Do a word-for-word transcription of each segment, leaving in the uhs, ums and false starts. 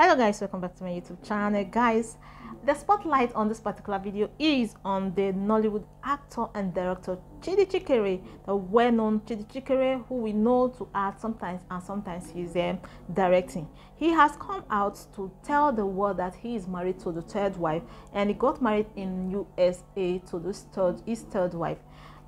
Hello guys, welcome back to my YouTube channel. Guys, the spotlight on this particular video is on the Nollywood actor and director Tchidi Chikere, the well-known Tchidi Chikere, who we know to act sometimes and sometimes he's um, directing. He has come out to tell the world that he is married to the third wife, and he got married in U S A to this third, his third wife.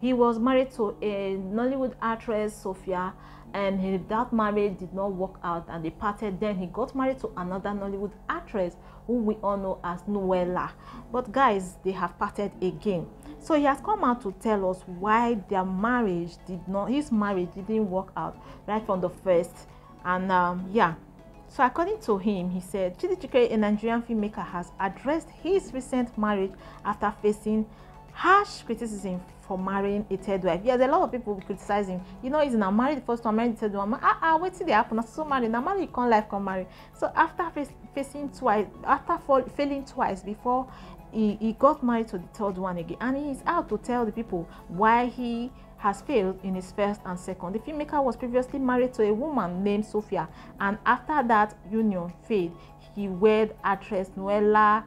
He was married to a Nollywood actress, Sophia, and he, that marriage did not work out and they parted. Then he got married to another Nollywood actress who we all know as Nuella, but guys, they have parted again. So he has come out to tell us why their marriage did not his marriage didn't work out right from the first. And um yeah, so according to him, he said Tchidi Chikere, a Nigerian filmmaker, has addressed his recent marriage after facing harsh criticism for marrying a third wife. Yes, a lot of people criticize him. You know, he's not married the first one, married the third one. Ah, ah, wait till they happen. So married, now married, you can't life, can't marry. So after facing twice, after fall, failing twice before he, he got married to the third one again, and he's out to tell the people why he has failed in his first and second. The filmmaker was previously married to a woman named Sophia, and after that union failed, he wed actress Nuella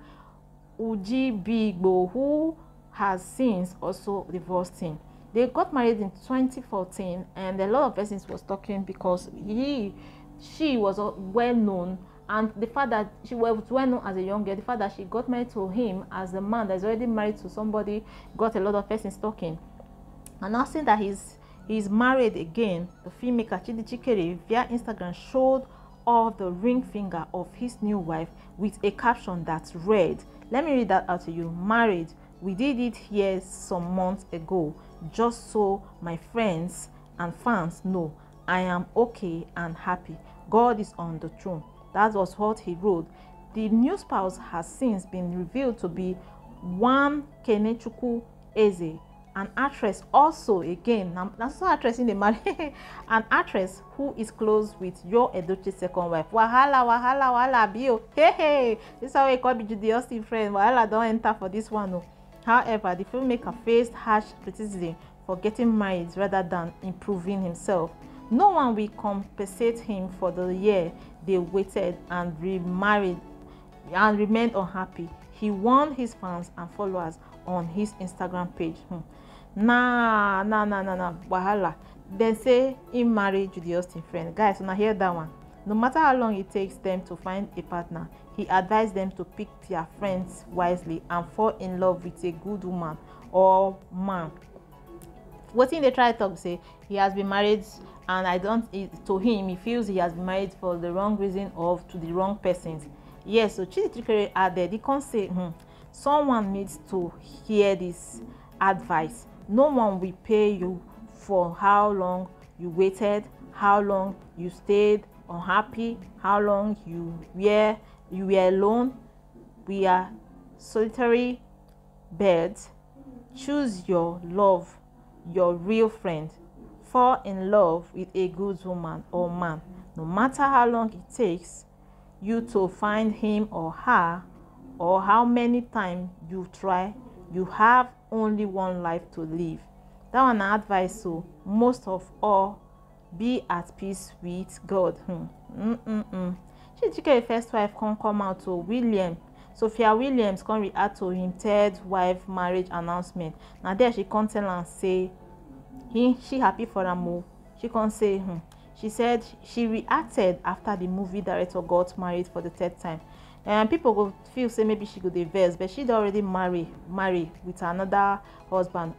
Njubuigbo, who has since also divorced him. They got married in twenty fourteen, and a lot of persons was talking because he she was well known, and the fact that she was well known as a young girl, the fact that she got married to him as a man that's already married to somebody, got a lot of persons talking. And now saying that he's he's married again, the filmmaker Tchidi Chikere via Instagram showed off the ring finger of his new wife with a caption that read, let me read that out to you. Married, we did it here some months ago, just so my friends and fans know I am okay and happy. God is on the throne. That was what he wrote. The new spouse has since been revealed to be one Kenechukwu Eze, an actress also again. I'm also addressing the marriage. An actress who is close with your Edochie's second wife. Wahala, wahala, wahala, bio. Hey, hey. This is how we call Judy Austin friend. Wahala, don't enter for this one, no. However, the filmmaker faced harsh criticism for getting married rather than improving himself. No one will compensate him for the year they waited and remarried and remained unhappy. He warned his fans and followers on his Instagram page. Hmm. Nah, nah, nah, nah, nah, wahala. Then say he married Judy Austin friend. Guys, when I hear that one, no matter how long it takes them to find a partner, he advised them to pick their friends wisely and fall in love with a good woman or man. What in the try talk say he has been married, and I don't to him he feels he has been married for the wrong reason or to the wrong persons. Yes, so Tchidi Chikere added, he can't say hmm, someone needs to hear this advice. No one will pay you for how long you waited, how long you stayed unhappy, how long you were you were alone. We are solitary birds. Choose your love, your real friend. Fall in love with a good woman or man. No matter how long it takes you to find him or her, or how many times you try, you have only one life to live. That one advice. So most of all, be at peace with God. Hmm. Mm -mm -mm. Tchidi Chikere first wife can come out to William. Sophia Williams can react to him third wife marriage announcement. Now there she can tell and say he she happy for a move. She can say hmm. She said she reacted after the movie director got married for the third time. And people go feel say maybe she could divorce, but she'd already marry marry with another husband.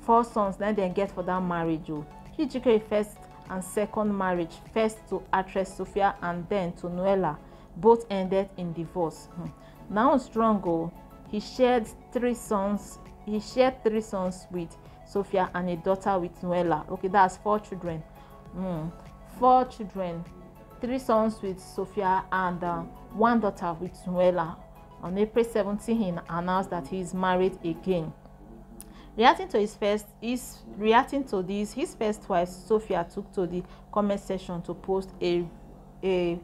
Four sons then they get for that marriage. Oh, Tchidi Chikere first and second marriage, first to actress Sophia and then to Nuella, both ended in divorce. Hmm. Now strong, oh, he shared three sons. He shared three sons with Sophia and a daughter with Nuella. Okay, that's four children. Hmm. Four children, three sons with Sophia and uh, one daughter with Nuella. On April seventeenth, he announced that he is married again. Reacting to his first, his, reacting to this, his first wife Sophia took to the comment section to post a, a,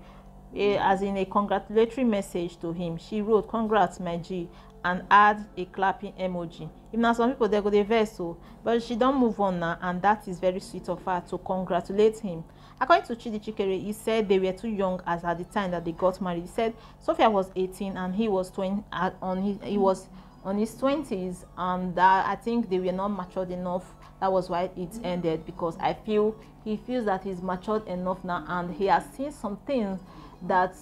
a, as in a congratulatory message to him. She wrote, "Congrats, my G," and add a clapping emoji. If now some people they go the vessel, but she don't move on now, and that is very sweet of her to congratulate him. According to Tchidi Chikere, he said they were too young as at the time that they got married. He said Sophia was eighteen and he was twenty. Uh, on his, he was on his twenties, and that I think they were not matured enough. That was why it ended, because I feel he feels that he's matured enough now, and he has seen some things that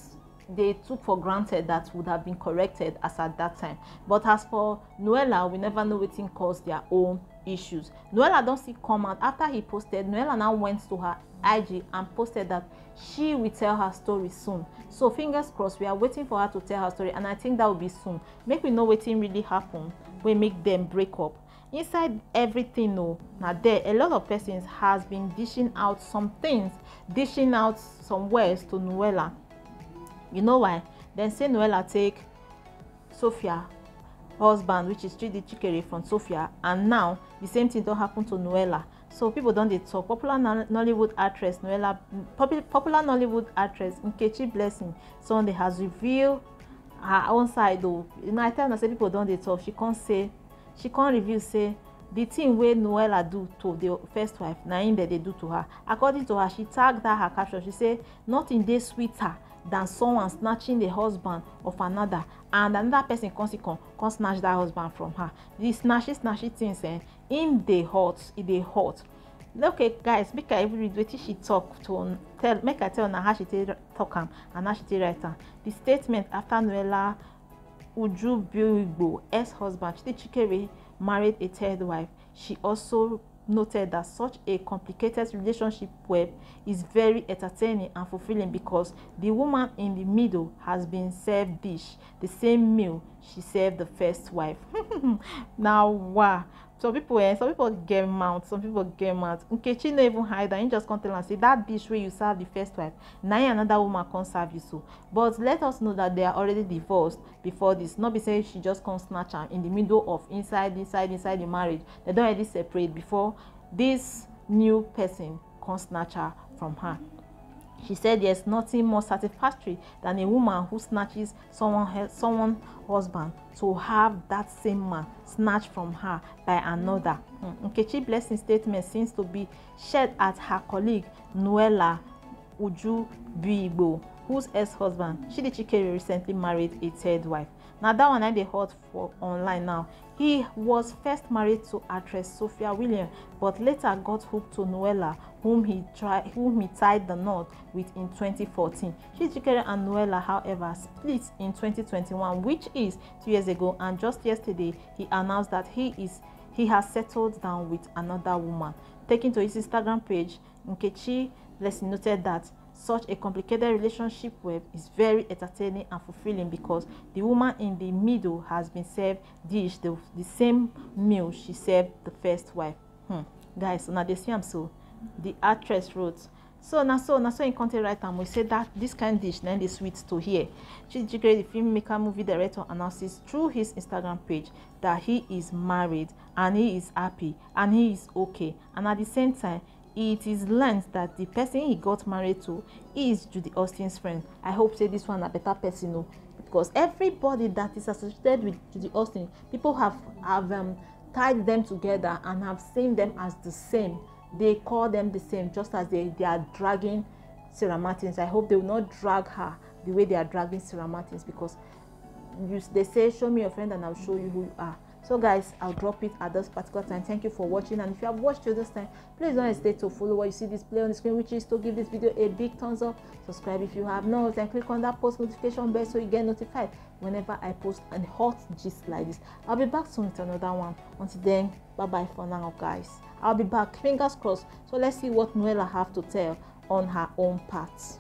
they took for granted that would have been corrected as at that time. But as for Nuella, we never know what thing caused their own issues. Nuella don't see comment after he posted. Nuella now went to her I G and posted that she will tell her story soon. So fingers crossed, we are waiting for her to tell her story, and I think that will be soon. Make we know what thing really happened. We make them break up. Inside everything, no, now there a lot of persons has been dishing out some things, dishing out some words to Nuella. You know why? Then say Nuella take Sophia husband, which is Tchidi Chikere, from Sophia, and now the same thing don't happen to Nuella. So people don't they talk. Popular Nollywood actress Nuella, popular Nollywood actress Nkechi Blessing Sunday has revealed her own side though. You know, I tell her, say people don't they talk. She can't say, she can't reveal say the thing where Nuella do to the first wife, Naim that they do to her. According to her, she tagged her, her caption. She said, nothing they sweeter than someone snatching the husband of another, and another person can, can snatch that husband from her. These snatchy, snatchy things, eh, in the hot, in the hot. Okay, guys, make her every read she talk to tell, make her tell now how she talk him and how she write her. The statement after Nuella Njubuigbo, ex-husband Tchidi Chikere, married a third wife. She also noted that such a complicated relationship web is very entertaining and fulfilling, because the woman in the middle has been served dish, the same meal she served the first wife. Now, wow. Some people, eh, some people get mad, some people get mad. Nkechi no even hide that. You just can't tell and say that dish where you serve the first wife, now another woman can't serve you so. But let us know that they are already divorced before this. Not be saying she just can't snatch her in the middle of inside, inside, inside the marriage. They don't already separate before this new person can't snatch her from her. She said there's nothing more satisfactory than a woman who snatches someone, someone's husband, to have that same man snatched from her by another. Mm. Nkechi Blessing's statement seems to be shared at her colleague Nuella Njubuigbo, whose ex-husband Tchidi Chikere recently married a third wife. Now that one I they heard for online now. He was first married to actress Sophia Williams, but later got hooked to Nuella, whom he tried, whom he tied the knot with in twenty fourteen. Tchidi Chikere and Nuella, however, split in twenty twenty-one, which is two years ago. And just yesterday, he announced that he is he has settled down with another woman. Taking to his Instagram page, Nkechi Blessing noted that such a complicated relationship web is very entertaining and fulfilling, because the woman in the middle has been served dish, the, the same meal she served the first wife. Hmm. Guys, so now they see I'm so. The actress wrote, so now so now so in content right time we say that this kind of dish then the sweets to here. Tchidi Chikere, the filmmaker, movie director, announces through his Instagram page that he is married and he is happy and he is okay, and at the same time it is learned that the person he got married to is Judy Austin's friend. I hope say this one a better person, no, because everybody that is associated with Judy Austin, people have have um, tied them together and have seen them as the same. They call them the same, just as they, they are dragging Sarah Martins. I hope they will not drag her the way they are dragging Sarah Martins, because you, they say, show me your friend and I'll show you who you are. So guys, I'll drop it at this particular time. Thank you for watching, and if you have watched till this time, please don't hesitate to follow what you see displayed on the screen, which is to give this video a big thumbs up, subscribe if you have not, and click on that post notification bell so you get notified whenever I post a hot gist like this. I'll be back soon with another one. Until then, bye bye for now, guys. I'll be back, fingers crossed. So let's see what Nuella have to tell on her own part.